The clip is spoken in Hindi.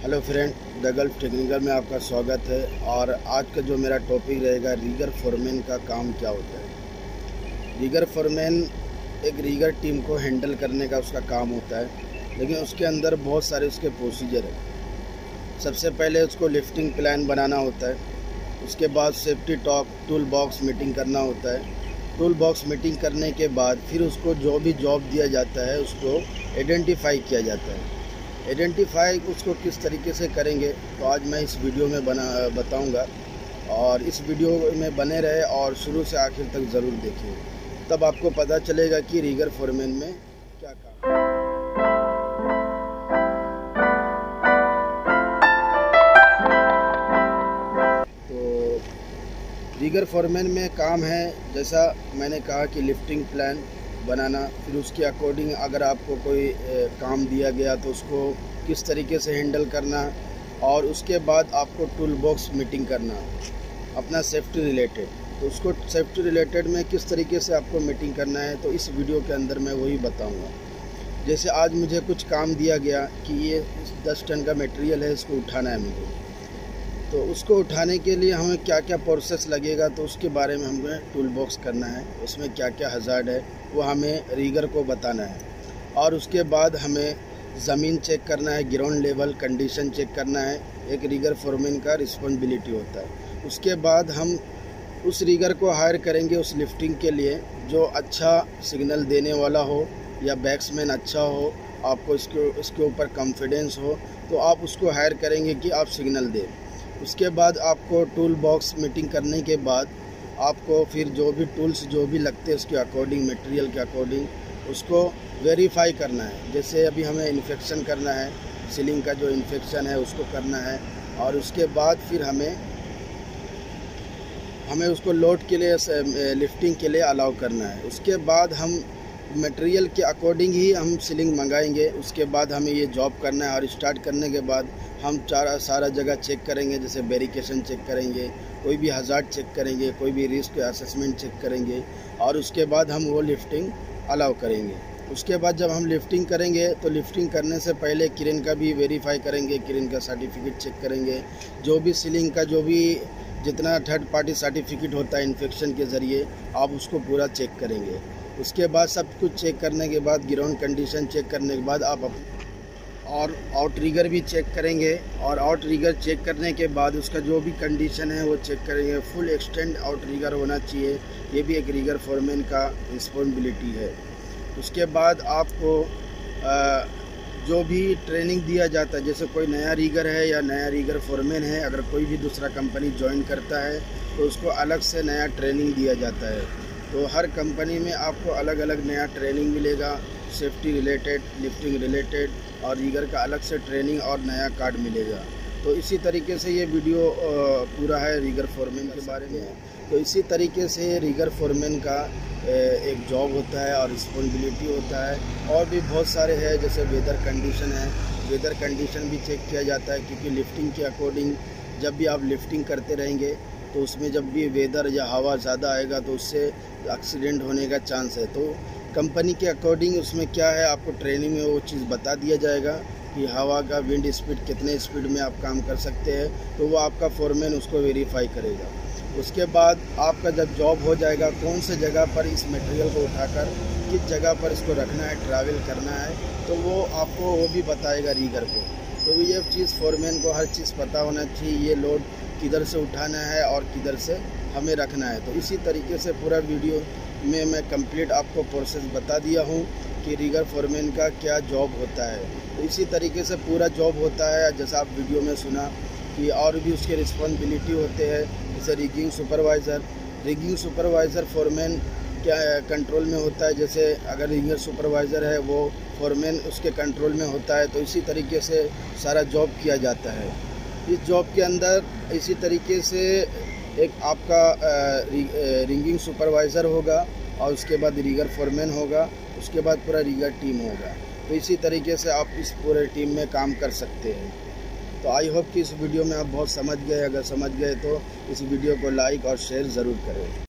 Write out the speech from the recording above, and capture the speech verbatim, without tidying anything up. Hello friend, the Gulf technical में आपका स्वागत है। और आज का जो मेरा टॉपिक रहेगा, रिगर फोरमैन का काम क्या होता है। रिगर फोरमैन एक रिगर टीम को हैंडल करने का उसका काम होता है, लेकिन उसके अंदर बहुत सारे उसके प्रोसीजर हैं। सबसे पहले उसको लिफ्टिंग प्लान बनाना होता है, उसके बाद safety talk tool box meeting करना होता है। टूल बॉक्स मीटिंग करने के बाद फिर उसको जो भी जॉब दिया जाता है उसको आइडेंटिफाई किया जाता है। आइडेंटिफाई उसको किस तरीके से करेंगे तो आज मैं इस वीडियो में बना बताऊंगा, और इस वीडियो में बने रहे और शुरू से आखिर तक ज़रूर देखिए, तब आपको पता चलेगा कि रिगर फोरमैन में क्या काम है। तो रिगर फोरमैन में काम है, जैसा मैंने कहा कि लिफ्टिंग प्लान बनाना, फिर उसके अकॉर्डिंग अगर आपको कोई काम दिया गया तो उसको किस तरीके से हैंडल करना, और उसके बाद आपको टूल बॉक्स मीटिंग करना अपना सेफ्टी रिलेटेड। तो उसको सेफ्टी रिलेटेड में किस तरीके से आपको मीटिंग करना है तो इस वीडियो के अंदर मैं वही बताऊंगा। जैसे आज मुझे कुछ काम दिया गया कि ये दस टन का मटेरियल है, इसको उठाना है मुझे, तो उसको उठाने के लिए हमें क्या क्या प्रोसेस लगेगा तो उसके बारे में हमें टूल बॉक्स करना है, उसमें क्या क्या हजार्ड है वो हमें रिगर को बताना है। और उसके बाद हमें ज़मीन चेक करना है, ग्राउंड लेवल कंडीशन चेक करना है, एक रिगर फोरमैन का रिस्पॉन्सिबिलिटी होता है। उसके बाद हम उस रिगर को हायर करेंगे उस लिफ्टिंग के लिए जो अच्छा सिग्नल देने वाला हो या बैट्समैन अच्छा हो, आपको इसके इसके ऊपर कॉन्फिडेंस हो, तो आप उसको हायर करेंगे कि आप सिग्नल दें। उसके बाद आपको टूल बॉक्स मीटिंग करने के बाद आपको फिर जो भी टूल्स जो भी लगते हैं उसके अकॉर्डिंग, मटेरियल के अकॉर्डिंग उसको वेरीफाई करना है। जैसे अभी हमें इन्फेक्शन करना है, सीलिंग का जो इन्फेक्शन है उसको करना है। और उसके बाद फिर हमें हमें उसको लोड के लिए, लिफ्टिंग के लिए अलाउ करना है। उसके बाद हम मटेरियल के अकॉर्डिंग ही हम सीलिंग मंगाएंगे। उसके बाद हमें ये जॉब करना है, और स्टार्ट करने के बाद हम चारा सारा जगह चेक करेंगे, जैसे बैरिकेशन चेक करेंगे, कोई भी हजार्ड चेक करेंगे, कोई भी रिस्क असेसमेंट चेक करेंगे, और उसके बाद हम वो लिफ्टिंग अलाउ करेंगे। उसके बाद जब हम लिफ्टिंग करेंगे तो लिफ्टिंग करने से पहले क्रेन का भी वेरीफाई करेंगे, क्रेन का सर्टिफिकेट चेक करेंगे, जो भी सीलिंग का जो भी जितना थर्ड पार्टी सर्टिफिकेट होता है इन्फेक्शन के ज़रिए, आप उसको पूरा चेक करेंगे। उसके बाद सब कुछ चेक करने के बाद, ग्राउंड कंडीशन चेक करने के बाद आप और आउट रिगर भी चेक करेंगे। और आउट रिगर चेक करने के बाद उसका जो भी कंडीशन है वो चेक करेंगे। फुल एक्सटेंड आउट रिगर होना चाहिए, ये भी एक रिगर फोरमैन का रिस्पॉन्सिबिलिटी है। उसके बाद आपको आ, जो भी ट्रेनिंग दिया जाता है, जैसे कोई नया रिगर है या नया रिगर फोरमैन है, अगर कोई भी दूसरा कंपनी ज्वाइन करता है तो उसको अलग से नया ट्रेनिंग दिया जाता है। तो हर कंपनी में आपको अलग अलग नया ट्रेनिंग मिलेगा, सेफ्टी रिलेटेड, लिफ्टिंग रिलेटेड, और रिगर का अलग से ट्रेनिंग और नया कार्ड मिलेगा। तो इसी तरीके से ये वीडियो पूरा है रिगर फोरमैन के बारे में। तो इसी तरीके से रिगर फोरमैन का एक जॉब होता है और रिस्पॉन्सिबिलिटी होता है। और भी बहुत सारे हैं, जैसे वेदर कंडीशन है, वेदर कंडीशन भी चेक किया जाता है, क्योंकि लिफ्टिंग के अकॉर्डिंग जब भी आप लिफ्टिंग करते रहेंगे तो उसमें जब भी वेदर या हवा ज़्यादा आएगा तो उससे एक्सीडेंट होने का चांस है। तो कंपनी के अकॉर्डिंग उसमें क्या है, आपको ट्रेनिंग में वो चीज़ बता दिया जाएगा कि हवा का विंड स्पीड कितने स्पीड में आप काम कर सकते हैं, तो वो आपका फोरमैन उसको वेरीफाई करेगा। उसके बाद आपका जब जॉब हो जाएगा, कौन से जगह पर इस मटेरियल को उठाकर किस जगह पर इसको रखना है, ट्रैवल करना है, तो वो आपको वो भी बताएगा रिगर को। तो ये चीज़ फोरमैन को हर चीज़ पता होना चाहिए, ये लोड किधर से उठाना है और किधर से हमें रखना है। तो इसी तरीके से पूरा वीडियो में मैं कंप्लीट आपको प्रोसेस बता दिया हूँ कि रिगर फोरमैन का क्या जॉब होता है। तो इसी तरीके से पूरा जॉब होता है, जैसा आप वीडियो में सुना कि और भी उसके रिस्पॉन्सिबिलिटी होते हैं, जैसे rigging supervisor. Rigging supervisor foreman क्या कंट्रोल में होता है, जैसे अगर रिगर सुपरवाइज़र है वो फोरमैन उसके कंट्रोल में होता है। तो इसी तरीके से सारा जॉब किया जाता है। इस जॉब के अंदर इसी तरीके से एक आपका रिगिंग सुपरवाइज़र होगा, और उसके बाद रिगर फोरमैन होगा, उसके बाद पूरा रिगर टीम होगा। तो इसी तरीके से आप इस पूरे टीम में काम कर सकते हैं। तो आई होप कि इस वीडियो में आप बहुत समझ गए। अगर समझ गए तो इस वीडियो को लाइक और शेयर ज़रूर करें।